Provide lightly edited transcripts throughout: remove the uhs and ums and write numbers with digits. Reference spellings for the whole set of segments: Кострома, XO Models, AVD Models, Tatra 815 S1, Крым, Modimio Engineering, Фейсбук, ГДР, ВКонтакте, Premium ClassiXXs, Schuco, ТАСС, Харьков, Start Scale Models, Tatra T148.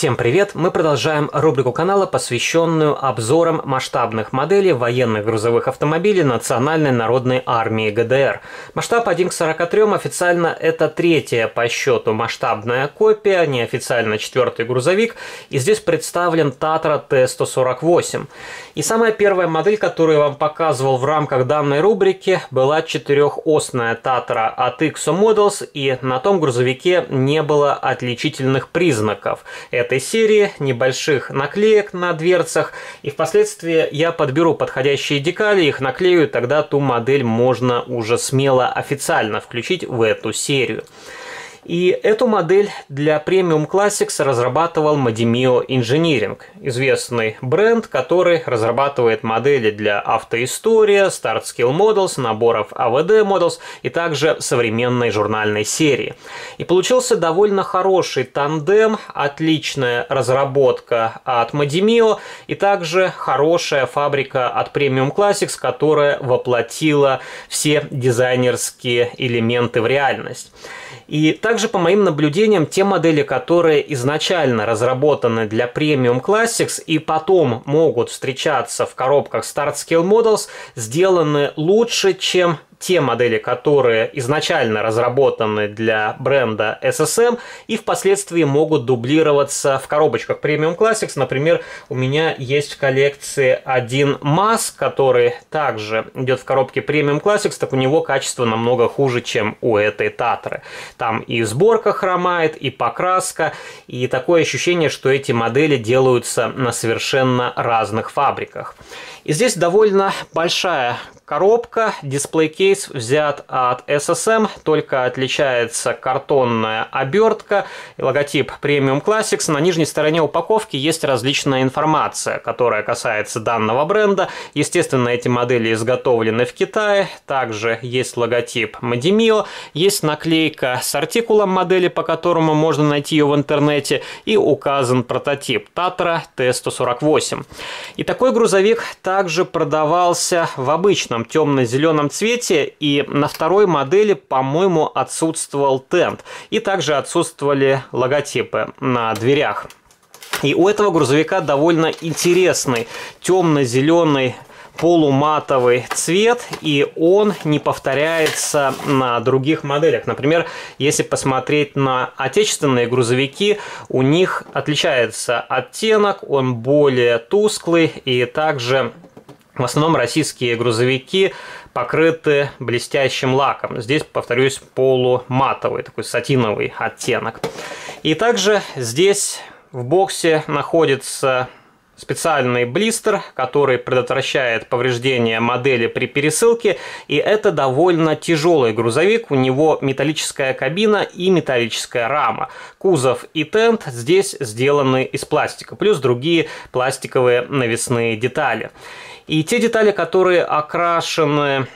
Всем привет! Мы продолжаем рубрику канала, посвященную обзорам масштабных моделей военных грузовых автомобилей Национальной народной армии ГДР. Масштаб 1 к 43 официально это третья по счету масштабная копия, неофициально четвертый грузовик, и здесь представлен Tatra T148. И самая первая модель, которую я вам показывал в рамках данной рубрики, была четырехосная Tatra от XO Models, и на том грузовике не было отличительных признаков этой серии, небольших наклеек на дверцах, и впоследствии я подберу подходящие декали, их наклею, и тогда ту модель можно уже смело официально включить в эту серию. И эту модель для Premium ClassiXXs разрабатывал Modimio Engineering, известный бренд, который разрабатывает модели для автоистории, Start Scale Models, наборов AVD Models и также современной журнальной серии. И получился довольно хороший тандем, отличная разработка от Modimio и также хорошая фабрика от Premium ClassiXXs, которая воплотила все дизайнерские элементы в реальность. И также, по моим наблюдениям, те модели, которые изначально разработаны для Premium ClassiXXs и потом могут встречаться в коробках Start Scale Models, сделаны лучше, чем те модели, которые изначально разработаны для бренда SSM и впоследствии могут дублироваться в коробочках Premium ClassiXXs. Например, у меня есть в коллекции один Mass, который также идет в коробке Premium ClassiXXs, так у него качество намного хуже, чем у этой Татры. Там и сборка хромает, и покраска, и такое ощущение, что эти модели делаются на совершенно разных фабриках. И здесь довольно большая коробка, дисплей-кейс взят от SSM, только отличается картонная обертка, логотип Premium ClassiXXs. На нижней стороне упаковки есть различная информация, которая касается данного бренда. Естественно, эти модели изготовлены в Китае, также есть логотип Modimio, есть наклейка с артикулом модели, по которому можно найти ее в интернете, и указан прототип Tatra T148. И такой грузовик также продавался в обычном темно-зеленом цвете, и на второй модели, по-моему, отсутствовал тент, и также отсутствовали логотипы на дверях. И у этого грузовика довольно интересный темно-зеленый полуматовый цвет, и он не повторяется на других моделях. Например, если посмотреть на отечественные грузовики, у них отличается оттенок, он более тусклый, и также в основном российские грузовики покрыты блестящим лаком. Здесь, повторюсь, полуматовый, такой сатиновый оттенок. И также здесь в боксе находится специальный блистер, который предотвращает повреждение модели при пересылке. И это довольно тяжелый грузовик. У него металлическая кабина и металлическая рама. Кузов и тент здесь сделаны из пластика, плюс другие пластиковые навесные детали. И те детали, которые окрашены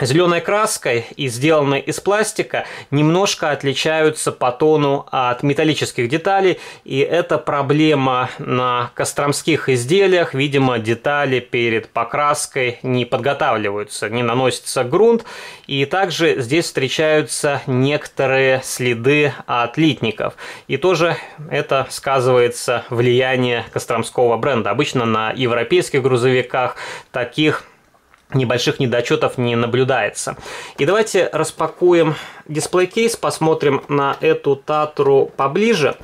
зеленой краской и сделаны из пластика, немножко отличаются по тону от металлических деталей, и это проблема на костромских изделиях. Видимо, детали перед покраской не подготавливаются, не наносится грунт, и также здесь встречаются некоторые следы от литников, и тоже это сказывается влияние костромского бренда. Обычно на европейских грузовиках таких небольших недочетов не наблюдается. И давайте распакуем дисплей-кейс, посмотрим на эту Татру поближе.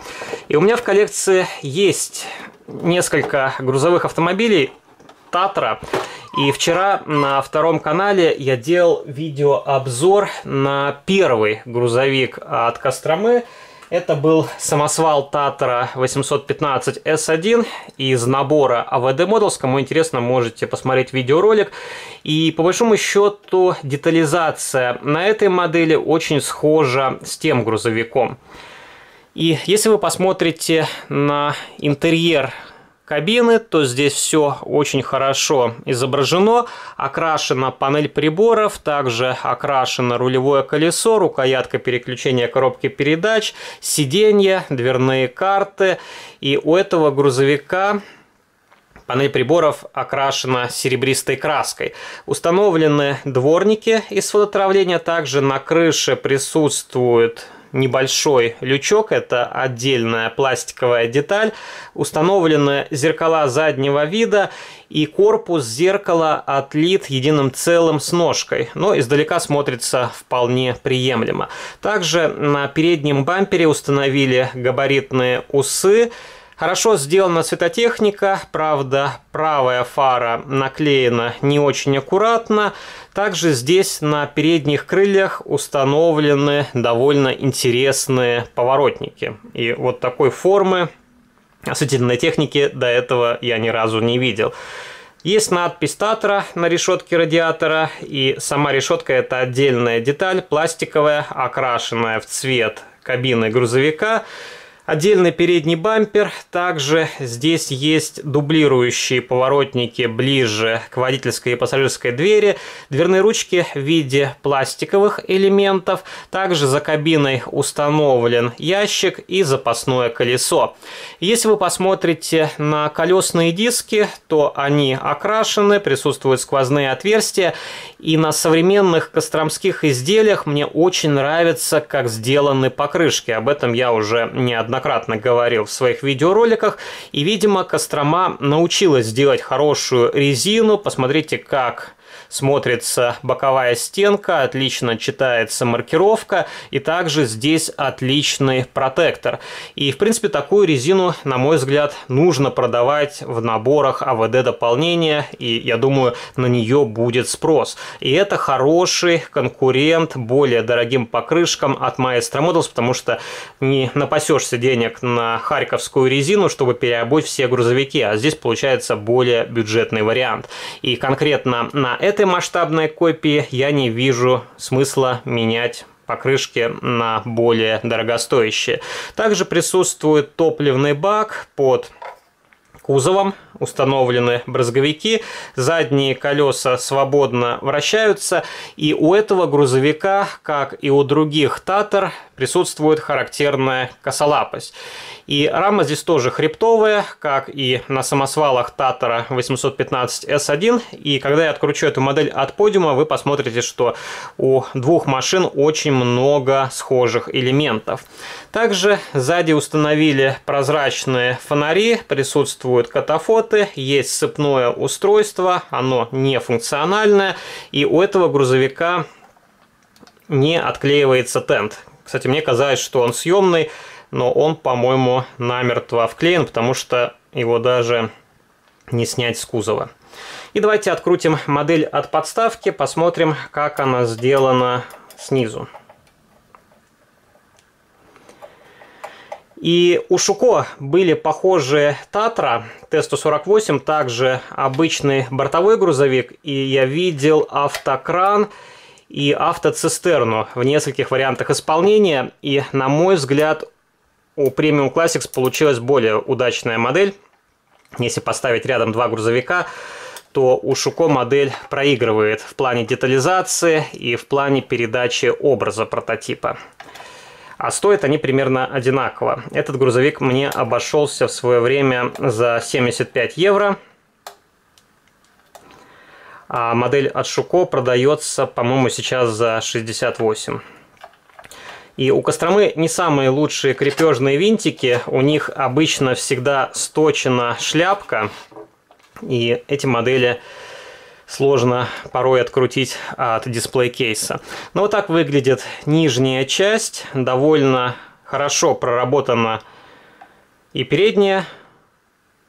И у меня в коллекции есть несколько грузовых автомобилей Татра. И вчера на втором канале я делал видеообзор на первый грузовик от Костромы. Это был самосвал Tatra 815 S1 из набора AVD Models. Кому интересно, можете посмотреть видеоролик. И по большому счету детализация на этой модели очень схожа с тем грузовиком. И если вы посмотрите на интерьер кабины, то здесь все очень хорошо изображено, окрашена панель приборов, также окрашено рулевое колесо, рукоятка переключения коробки передач, сиденья, дверные карты. И у этого грузовика панель приборов окрашена серебристой краской. Установлены дворники из фототравления, также на крыше присутствует небольшой лючок, это отдельная пластиковая деталь. Установлены зеркала заднего вида, и корпус зеркала отлит единым целым с ножкой, но издалека смотрится вполне приемлемо. Также на переднем бампере установили габаритные усы. Хорошо сделана светотехника, правда, правая фара наклеена не очень аккуратно. Также здесь на передних крыльях установлены довольно интересные поворотники. И вот такой формы осветительной техники до этого я ни разу не видел. Есть надпись «Татра» на решетке радиатора, и сама решетка – это отдельная деталь, пластиковая, окрашенная в цвет кабины грузовика. Отдельный передний бампер, также здесь есть дублирующие поворотники ближе к водительской и пассажирской двери, дверные ручки в виде пластиковых элементов, также за кабиной установлен ящик и запасное колесо. Если вы посмотрите на колесные диски, то они окрашены, присутствуют сквозные отверстия, и на современных костромских изделиях мне очень нравится, как сделаны покрышки, об этом я уже неоднократно говорил в своих видеороликах, и, видимо, Кострома научилась делать хорошую резину. Посмотрите, как смотрится боковая стенка, отлично читается маркировка, и также здесь отличный протектор. И, в принципе, такую резину, на мой взгляд, нужно продавать в наборах АВД дополнения, и, я думаю, на нее будет спрос. И это хороший конкурент более дорогим покрышкам от Maestro Models, потому что не напасешься денег на харьковскую резину, чтобы переобуть все грузовики, а здесь получается более бюджетный вариант. И конкретно на этой масштабной копии я не вижу смысла менять покрышки на более дорогостоящие. Также присутствует топливный бак под кузовом, установлены брызговики, задние колеса свободно вращаются, и у этого грузовика, как и у других «Татр», присутствует характерная косолапость. И рама здесь тоже хребтовая, как и на самосвалах Татра 815 S1. И когда я откручу эту модель от подиума, вы посмотрите, что у двух машин очень много схожих элементов. Также сзади установили прозрачные фонари, присутствуют катафоты, есть сцепное устройство, оно не функциональное, и у этого грузовика не отклеивается тент. Кстати, мне казалось, что он съемный, но он, по-моему, намертво вклеен, потому что его даже не снять с кузова. И давайте открутим модель от подставки, посмотрим, как она сделана снизу. И у Schuco были похожие Tatra T148, также обычный бортовой грузовик, и я видел автокран и автоцистерну в нескольких вариантах исполнения, и, на мой взгляд, у Premium ClassiXXs получилась более удачная модель. Если поставить рядом два грузовика, то у Schuco модель проигрывает в плане детализации и в плане передачи образа прототипа. А стоят они примерно одинаково. Этот грузовик мне обошелся в свое время за 75 евро. А модель от Schuco продается, по-моему, сейчас за 68. И у Костромы не самые лучшие крепежные винтики. У них обычно всегда сточена шляпка. И эти модели сложно порой открутить от дисплей-кейса. Но вот так выглядит нижняя часть. Довольно хорошо проработана и передняя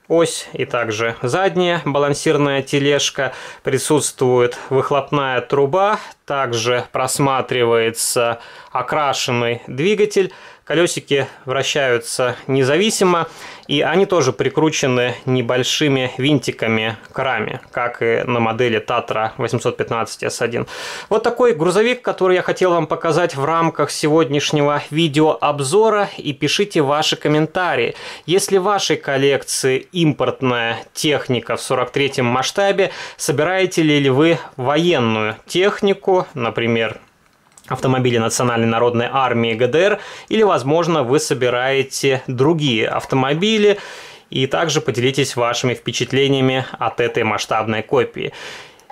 ось, и также задняя балансирная тележка. Присутствует выхлопная труба, также просматривается окрашенный двигатель. Колесики вращаются независимо, и они тоже прикручены небольшими винтиками к раме, как и на модели Tatra 815 S1. Вот такой грузовик, который я хотел вам показать в рамках сегодняшнего видеообзора, и пишите ваши комментарии. Если в вашей коллекции импортная техника в 43-м масштабе, собираете ли вы военную технику, например, автомобили Национальной народной армии ГДР, или, возможно, вы собираете другие автомобили, и также поделитесь вашими впечатлениями от этой масштабной копии.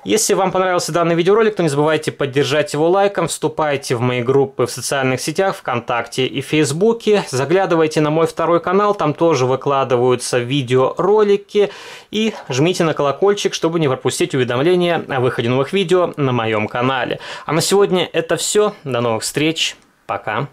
Если вам понравился данный видеоролик, то не забывайте поддержать его лайком, вступайте в мои группы в социальных сетях, ВКонтакте и Фейсбуке, заглядывайте на мой второй канал, там тоже выкладываются видеоролики, и жмите на колокольчик, чтобы не пропустить уведомления о выходе новых видео на моем канале. А на сегодня это все, до новых встреч, пока!